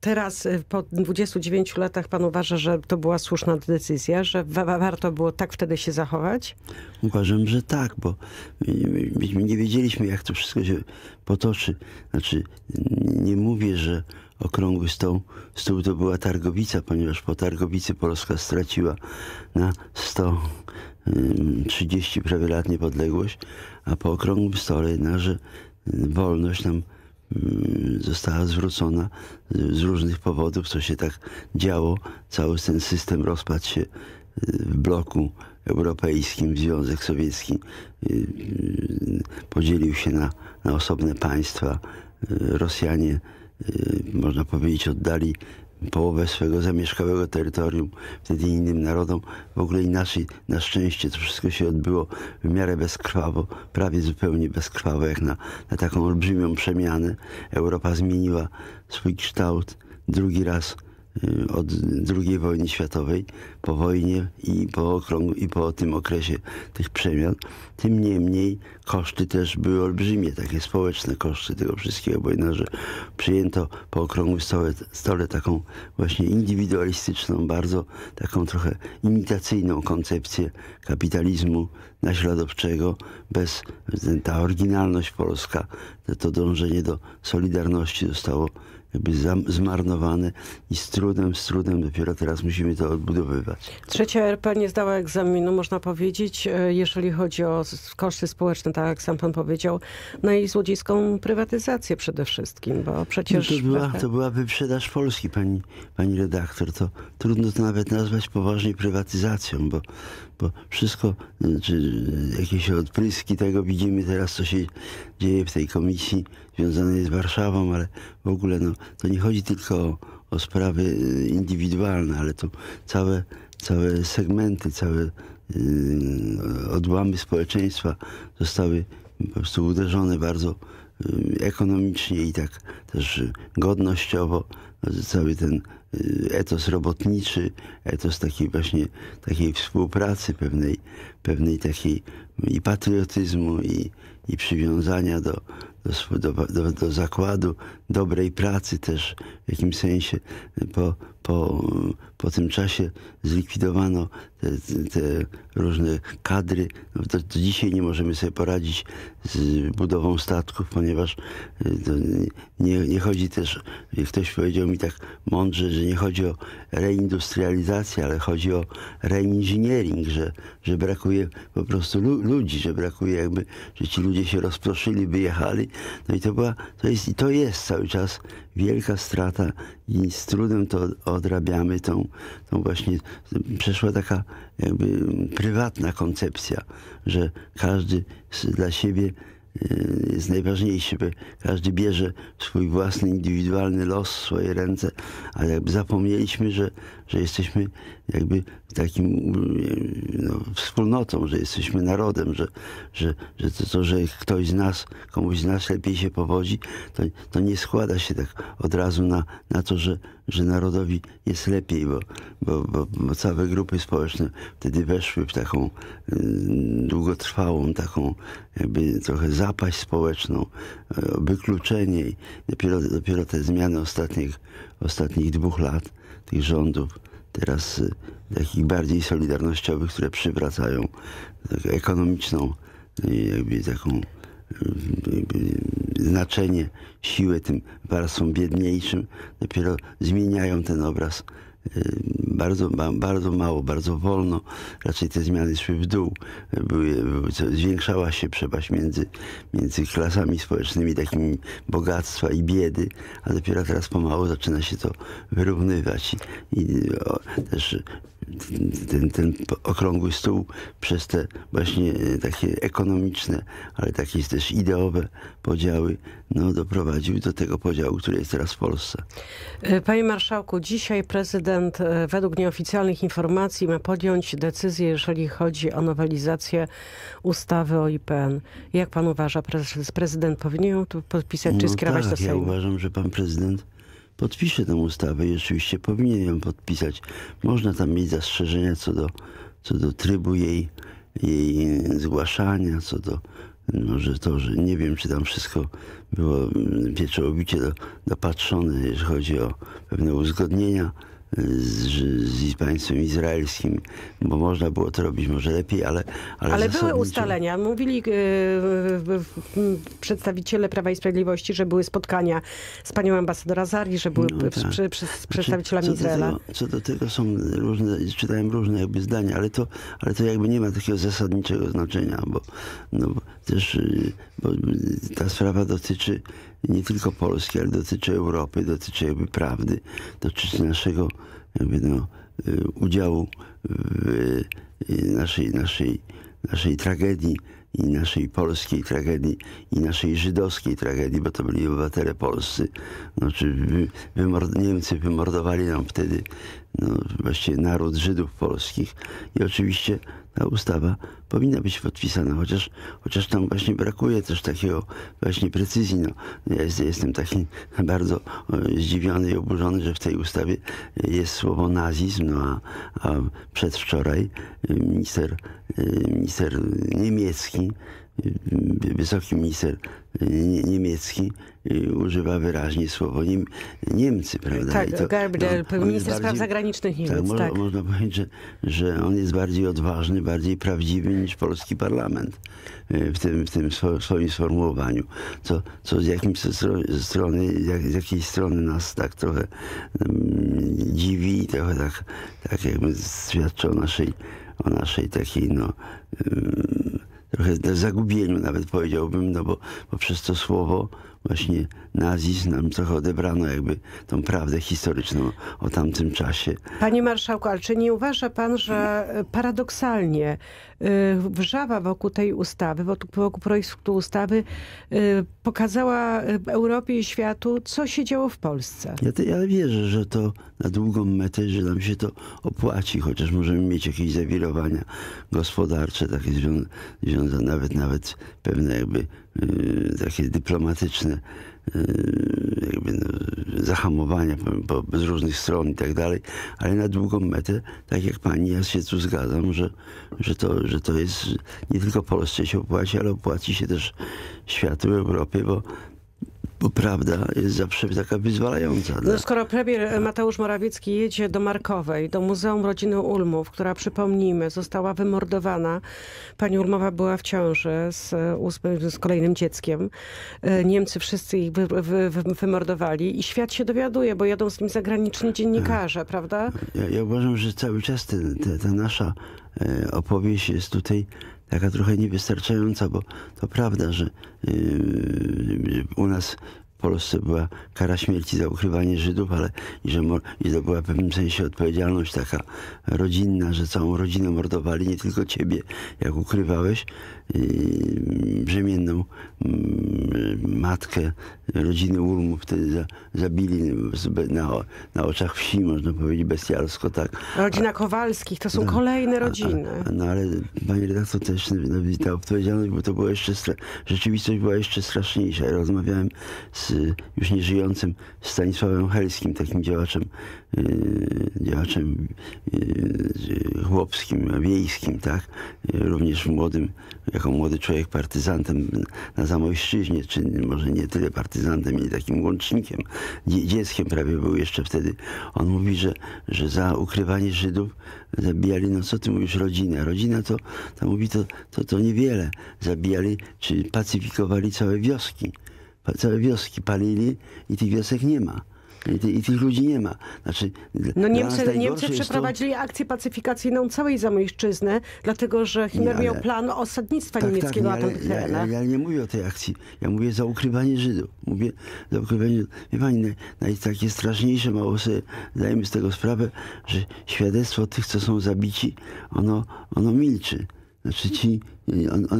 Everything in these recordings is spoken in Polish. teraz po 29 latach pan uważa, że to była słuszna decyzja, że warto było tak wtedy się zachować? Uważam, że tak, bo myśmy nie wiedzieliśmy, jak to wszystko się potoczy. Znaczy, nie mówię, że Okrągły Stół to była Targowica, ponieważ po Targowicy Polska straciła na 130 prawie lat niepodległość, a po Okrągłym Stole jednakże wolność nam została zwrócona z różnych powodów, co się tak działo. Cały ten system rozpadł się w bloku europejskim, Związek Sowiecki podzielił się na osobne państwa. Rosjanie, można powiedzieć, oddali połowę swego zamieszkałego terytorium wtedy innym narodom. W ogóle inaczej, na szczęście, to wszystko się odbyło w miarę bezkrwawo, prawie zupełnie bezkrwawo, jak na taką olbrzymią przemianę. Europa zmieniła swój kształt drugi raz od II wojny światowej, po wojnie i po tym okresie tych przemian. Tym niemniej koszty też były olbrzymie, takie społeczne koszty tego wszystkiego, bo jednakże przyjęto po Okrągłym Stole taką właśnie indywidualistyczną, bardzo taką trochę imitacyjną koncepcję kapitalizmu naśladowczego, bez ta oryginalność polska, to dążenie do solidarności zostało jakby zmarnowane i z trudem dopiero teraz musimy to odbudowywać. Trzecia RP nie zdała egzaminu, można powiedzieć, jeżeli chodzi o koszty społeczne, tak jak sam pan powiedział, no i złodziejską prywatyzację przede wszystkim, bo przecież... No to była wyprzedaż Polski, pani redaktor, to trudno to nawet nazwać poważnie prywatyzacją, bo wszystko, znaczy, jakieś odpryski tego widzimy teraz, co się dzieje w tej komisji związanej z Warszawą, ale w ogóle no, to nie chodzi tylko o sprawy indywidualne, ale to całe segmenty, całe odłamy społeczeństwa zostały po prostu uderzone bardzo ekonomicznie i tak też godnościowo. Cały ten etos robotniczy, etos takiej właśnie współpracy, pewnej takiej i patriotyzmu, i przywiązania do zakładu, dobrej pracy też w jakimś sensie. Po tym czasie zlikwidowano te różne kadry. Do dzisiaj nie możemy sobie poradzić z budową statków, ponieważ nie chodzi też, jak ktoś powiedział mi tak mądrze, że nie chodzi o reindustrializację, ale chodzi o reinżyniering, że brakuje po prostu ludzi, że brakuje jakby, że ci ludzie się rozproszyli, wyjechali. No i to jest cały czas wielka strata i z trudem to odrabiamy. Tą właśnie przeszła taka jakby prywatna koncepcja, że każdy dla siebie jest najważniejszy, bo każdy bierze swój własny, indywidualny los w swoje ręce, ale jakby zapomnieliśmy, że jesteśmy jakby takim no, wspólnotą, że jesteśmy narodem, że to, że ktoś z nas, komuś z nas lepiej się powodzi, to nie składa się tak od razu na to, że narodowi jest lepiej, bo całe grupy społeczne wtedy weszły w taką długotrwałą, taką jakby trochę zapaść społeczną, wykluczenie. I dopiero te zmiany ostatnich 2 lat tych rządów, teraz takich bardziej solidarnościowych, które przywracają ekonomiczną, jakby taką znaczenie, siłę tym warstwom biedniejszym, dopiero zmieniają ten obraz. Bardzo mało, bardzo wolno. Raczej te zmiany szły w dół. Zwiększała się przepaść między klasami społecznymi, takimi bogactwa i biedy, a dopiero teraz pomału zaczyna się to wyrównywać. Też ten Okrągły Stół przez te właśnie takie ekonomiczne, ale takie też ideowe podziały, no, doprowadził do tego podziału, który jest teraz w Polsce. Panie marszałku, dzisiaj prezydent według nieoficjalnych informacji ma podjąć decyzję, jeżeli chodzi o nowelizację ustawy o IPN. Jak pan uważa, prezydent powinien ją tu podpisać, czy skierować do Sejmu? Ja uważam, że pan prezydent podpisze tę ustawę i oczywiście powinien ją podpisać. Można tam mieć zastrzeżenia co do trybu jej zgłaszania, co do Może to, że nie wiem, czy tam wszystko było pieczołowicie dopatrzone, jeżeli chodzi o pewne uzgodnienia z państwem izraelskim, bo można było to robić może lepiej, ale były ustalenia. Mówili przedstawiciele Prawa i Sprawiedliwości, że były spotkania z panią ambasador Azari, że były z przedstawicielami Izraela. Co do tego są różne, czytałem różne jakby zdania, ale to jakby nie ma takiego zasadniczego znaczenia, bo ta sprawa dotyczy nie tylko Polski, ale dotyczy Europy, dotyczy jakby prawdy, dotyczy naszego jakby udziału w naszej tragedii i naszej polskiej tragedii i naszej żydowskiej tragedii, bo to byli obywatele polscy. Znaczy Niemcy wymordowali nam wtedy właściwie naród Żydów polskich i oczywiście ta ustawa powinna być podpisana, chociaż tam właśnie brakuje też takiego właśnie precyzji. Ja jestem taki bardzo zdziwiony i oburzony, że w tej ustawie jest słowo nazizm, a przedwczoraj minister niemiecki, wysoki minister niemiecki używa wyraźnie słowo Niemcy, prawda? Tak, minister spraw zagranicznych Niemiec. Tak, Można powiedzieć, że on jest bardziej odważny, bardziej prawdziwy niż polski parlament w tym swoim sformułowaniu. Co z jakiej strony nas tak trochę dziwi i trochę tak jakby świadczy o naszej takiej trochę zagubieniu nawet powiedziałbym, bo przez to słowo właśnie nazizm nam trochę odebrano jakby tą prawdę historyczną o tamtym czasie. Panie marszałku, ale czy nie uważa pan, że paradoksalnie wrzawa wokół tej ustawy, wokół projektu ustawy pokazała Europie i światu, co się działo w Polsce? Ja wierzę, że to na długą metę, że nam się to opłaci, chociaż możemy mieć jakieś zawirowania gospodarcze, takie związane nawet pewne jakby takie dyplomatyczne jakby zahamowania z różnych stron i tak dalej, ale na długą metę, tak jak pani, ja się tu zgadzam, że to jest nie tylko Polsce się opłaci, ale opłaci się też światu, Europie, bo prawda jest zawsze taka wyzwalająca. Skoro premier Mateusz Morawiecki jedzie do Markowej, do Muzeum Rodziny Ulmów, która, przypomnijmy, została wymordowana. Pani Ulmowa była w ciąży z kolejnym dzieckiem. Niemcy wszyscy ich wymordowali i świat się dowiaduje, bo jadą z nim zagraniczni dziennikarze, prawda? Ja uważam, że cały czas ta nasza opowieść jest tutaj taka trochę niewystarczająca, bo to prawda, że u nas w Polsce była kara śmierci za ukrywanie Żydów, ale i to była w pewnym sensie odpowiedzialność taka rodzinna, że całą rodzinę mordowali, nie tylko ciebie, jak ukrywałeś brzemienną matkę rodziny Ulmów, wtedy zabili na oczach wsi, można powiedzieć bestialsko, tak. Rodzina Kowalskich, to są kolejne rodziny. Ale pani redaktor, też ta odpowiedzialność, bo to było jeszcze, rzeczywistość była jeszcze straszniejsza. Ja rozmawiałem z już nieżyjącym Stanisławem Helskim, takim działaczem chłopskim, wiejskim, tak, również młodym, jako młody człowiek partyzantem na Zamojszczyźnie, czy może nie tyle partyzantem, ale takim łącznikiem, dzieckiem prawie był jeszcze wtedy. On mówi, że za ukrywanie Żydów zabijali, co ty mówisz, rodzinę. Rodzina to niewiele. Zabijali, czy pacyfikowali całe wioski. Całe wioski palili i tych wiosek nie ma. I tych ludzi nie ma. Znaczy, Niemcy przeprowadzili akcję pacyfikacyjną całej Zamojszczyzny, dlatego że Himmler miał plan osadnictwa niemieckiego na tym terenie. Ja nie mówię o tej akcji. Ja mówię za ukrywanie Żydów. Mówię za ukrywanie Żydów. Wie pani, takie straszniejsze, mało sobie zdajemy z tego sprawę, że świadectwo tych, co są zabici, ono milczy. Znaczy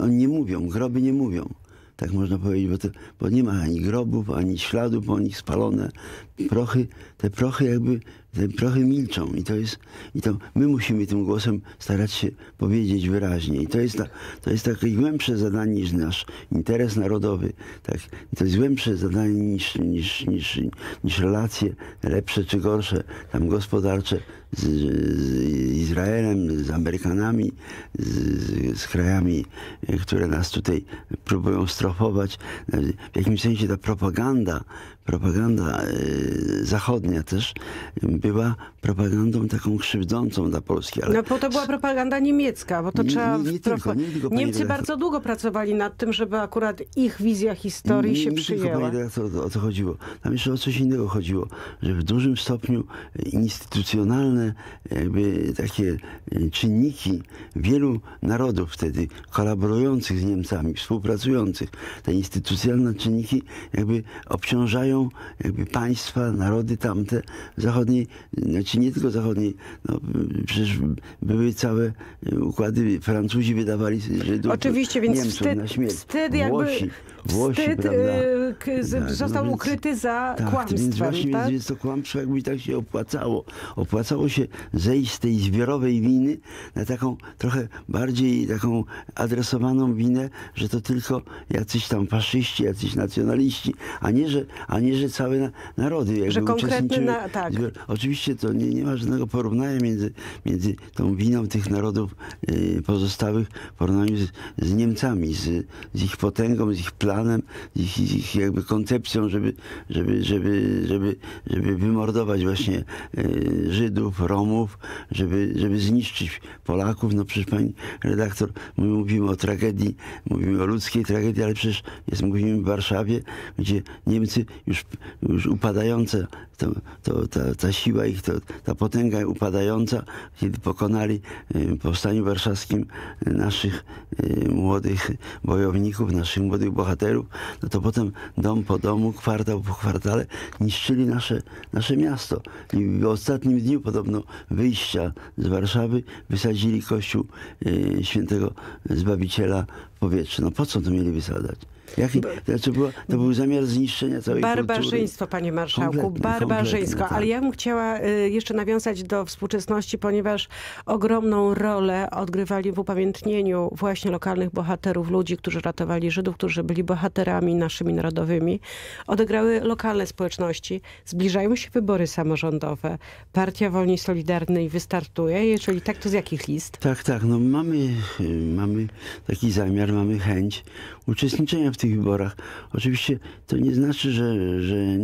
oni nie mówią, groby nie mówią. Tak można powiedzieć, bo nie ma ani grobów, ani śladów po nich, spalone prochy. Te prochy jakby trochę milczą i to jest, my musimy tym głosem starać się powiedzieć wyraźnie. I to jest takie głębsze zadanie niż nasz interes narodowy. Tak? To jest głębsze zadanie niż relacje lepsze czy gorsze, tam gospodarcze z Izraelem, z Amerykanami, z krajami, które nas tutaj próbują strofować. W jakimś sensie ta propaganda zachodnia też była propagandą taką krzywdzącą dla Polski. Ale... No bo to była propaganda niemiecka, bo to nie tylko, Niemcy redaktor... bardzo długo pracowali nad tym, żeby akurat ich wizja historii się przyjęła. Tylko, pani redaktor, o to chodziło. Tam jeszcze o coś innego chodziło, że w dużym stopniu instytucjonalne jakby takie czynniki wielu narodów wtedy kolaborujących z Niemcami, współpracujących, te instytucjonalne czynniki jakby obciążają jakby państwa, narody tamte zachodniej, znaczy nie tylko zachodniej, no przecież były całe układy, Francuzi wydawali Żydów, oczywiście, więc Niemców na śmierć. Wstyd jakby... Wstyd, prawda, został ukryty za kłamstwem. Więc właśnie jest to kłamstwo, jakby tak się opłacało. Opłacało się zejść z tej zbiorowej winy na taką trochę bardziej taką adresowaną winę, że to tylko jacyś tam faszyści, jacyś nacjonaliści, a nie że całe narody jakby uczestniczyły. Tak. Oczywiście to nie ma żadnego porównania między tą winą tych narodów pozostałych w porównaniu z Niemcami, z ich potęgą, z ich planem, ich jakby koncepcją, żeby wymordować właśnie Żydów, Romów, żeby zniszczyć Polaków. No przecież pani redaktor, my mówimy o tragedii, mówimy o ludzkiej tragedii, ale przecież mówimy w Warszawie, gdzie Niemcy już upadające, ta siła ich, ta potęga upadająca, kiedy pokonali w Powstaniu Warszawskim naszych młodych bojowników, naszych młodych bohaterów, no to potem dom po domu, kwartał po kwartale niszczyli nasze miasto. I w ostatnim dniu podobno wyjścia z Warszawy wysadzili kościół Świętego Zbawiciela w powietrze. No po co to mieli wysadzać? To był zamiar zniszczenia całej kultury. Barbarzyństwo, panie marszałku, barbarzyństwo. Tak. Ale ja bym chciała jeszcze nawiązać do współczesności, ponieważ ogromną rolę odgrywali w upamiętnieniu właśnie lokalnych bohaterów, ludzi, którzy ratowali Żydów, którzy byli bohaterami naszymi narodowymi. Odegrały lokalne społeczności. Zbliżają się wybory samorządowe. Partia Wolni i Solidarni wystartuje. Jeżeli tak, to z jakich list? Tak. No mamy taki zamiar, mamy chęć uczestniczenia w tych wyborach. Oczywiście to nie znaczy, że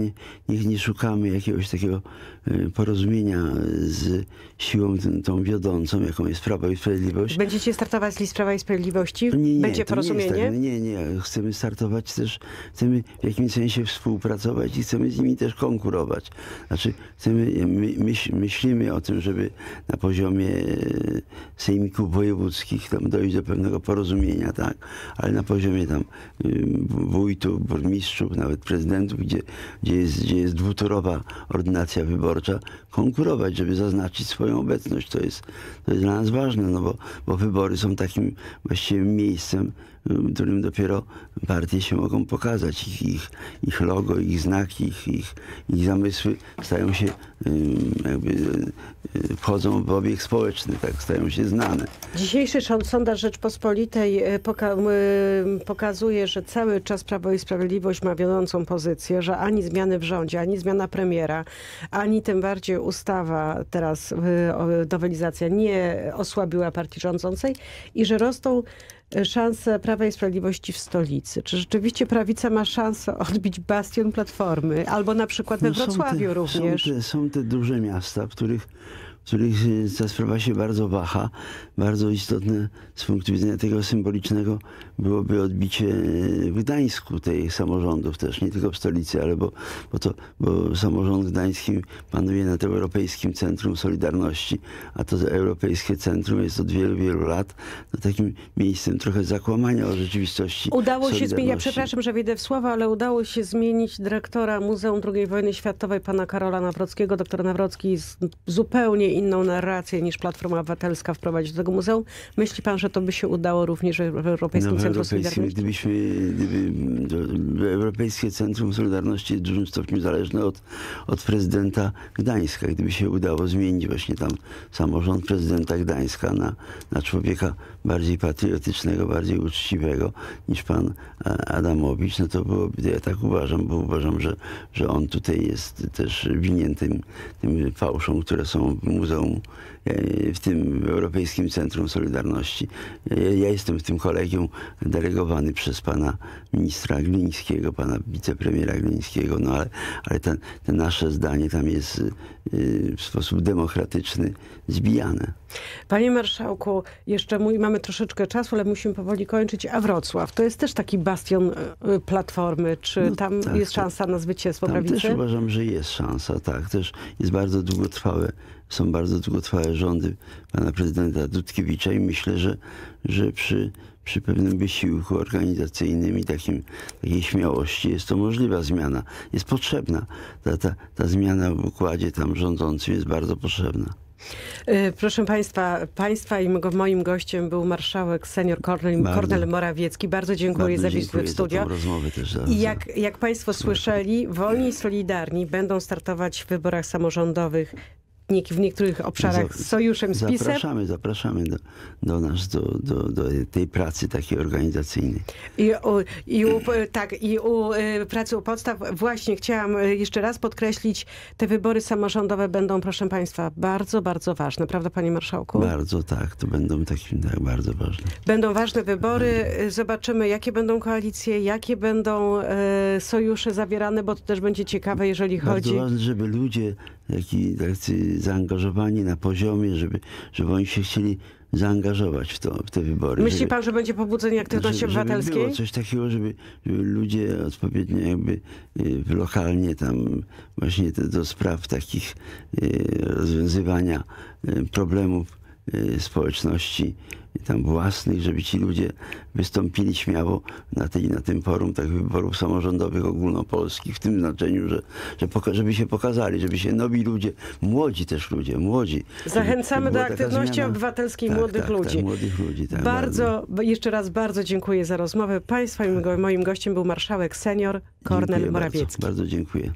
nie szukamy jakiegoś takiego porozumienia z siłą tą wiodącą, jaką jest Prawo i Sprawiedliwość. Będziecie startować z list Prawa i Sprawiedliwości? Nie, będzie porozumienie? Nie. Chcemy startować też, chcemy w jakimś sensie współpracować i chcemy z nimi też konkurować. Znaczy chcemy, myślimy o tym, żeby na poziomie sejmików wojewódzkich tam dojść do pewnego porozumienia, tak? Ale na poziomie tam wójtów, burmistrzów, nawet prezydentów, gdzie jest dwutorowa ordynacja wyborcza, konkurować, żeby zaznaczyć swoją obecność. To jest dla nas ważne, no bo wybory są takim właściwie miejscem, w którym dopiero partie się mogą pokazać. Ich logo, ich znaki, ich zamysły stają się, jakby wchodzą w obieg społeczny, tak, stają się znane. Dzisiejszy sondaż Rzeczpospolitej pokazuje, że cały czas Prawo i Sprawiedliwość ma wiodącą pozycję, że ani zmiany w rządzie, ani zmiana premiera, ani tym bardziej ustawa teraz, nowelizacja, nie osłabiła partii rządzącej i że rosną szanse Prawa i Sprawiedliwości w stolicy. Czy rzeczywiście prawica ma szansę odbić bastion Platformy? Albo na przykład we Wrocławiu również. Są te duże miasta, w których ta sprawa się bardzo waha. Bardzo istotne z punktu widzenia tego symbolicznego byłoby odbicie w Gdańsku tych samorządów też, nie tylko w stolicy, ale bo samorząd gdański panuje nad Europejskim Centrum Solidarności, a to Europejskie Centrum jest od wielu, wielu lat takim miejscem trochę zakłamania o rzeczywistości. Udało się zmienić, ja przepraszam, że wejdę w słowa, ale udało się zmienić dyrektora Muzeum II Wojny Światowej, pana Karola Nawrockiego. Doktor Nawrocki zupełnie inną narrację niż Platforma Obywatelska wprowadzić do tego muzeum. Myśli pan, że to by się udało również w Europejskim Centrum Solidarności? Gdyby Europejskie Centrum Solidarności jest w dużym stopniu zależne od prezydenta Gdańska. Gdyby się udało zmienić właśnie tam samorząd prezydenta Gdańska na człowieka bardziej patriotycznego, bardziej uczciwego niż pan Adamowicz, no to byłoby, ja tak uważam, bo uważam, że on tutaj jest też winien tym fałszom, które są w muzeum, w tym Europejskim Centrum Solidarności. Ja jestem w tym kolegium delegowany przez pana ministra Glińskiego, pana wicepremiera Glińskiego, no ale te nasze zdanie tam jest w sposób demokratyczny zbijane. Panie marszałku, jeszcze mamy troszeczkę czasu, ale musimy powoli kończyć. A Wrocław to jest też taki bastion Platformy. Czy tam jest szansa na zwycięstwo prawicy? Też uważam, że jest szansa, tak. Też jest bardzo długotrwałe. Są bardzo długotrwałe rządy pana prezydenta Dudkiewicza i myślę, że przy pewnym wysiłku organizacyjnym i takiej śmiałości jest to możliwa zmiana. Jest potrzebna. Ta zmiana w układzie tam rządzącym jest bardzo potrzebna. Proszę Państwa i moim gościem był marszałek senior Kornel Morawiecki. Bardzo dziękuję za wizytę w studio. I jak Państwo słyszeli, Wolni i Solidarni będą startować w wyborach samorządowych w niektórych obszarach z sojuszem z PiS-em. Zapraszamy do nas, do tej pracy takiej organizacyjnej. I pracy u podstaw. Właśnie chciałam jeszcze raz podkreślić, te wybory samorządowe będą, proszę Państwa, bardzo, bardzo ważne. Prawda, Panie Marszałku? Bardzo, tak. To będą bardzo ważne. Będą ważne wybory. Zobaczymy, jakie będą koalicje, jakie będą sojusze zawierane, bo to też będzie ciekawe, jeżeli chodzi... Bardzo ważne, żeby ludzie tacy zaangażowani na poziomie, żeby oni się chcieli zaangażować w te wybory. Myśli pan, że będzie pobudzenie aktywności obywatelskiej? Żeby było coś takiego, żeby ludzie odpowiednio jakby lokalnie tam właśnie do spraw takich rozwiązywania problemów społeczności tam własnych, żeby ci ludzie wystąpili śmiało na tym forum tak wyborów samorządowych ogólnopolskich, w tym znaczeniu, żeby się pokazali, żeby się nowi ludzie, młodzi też ludzie, młodzi. Zachęcamy do aktywności obywatelskiej młodych ludzi. Tak, bardzo, jeszcze raz bardzo dziękuję za rozmowę Państwa. Moim gościem był marszałek senior Kornel Morawiecki. Bardzo dziękuję.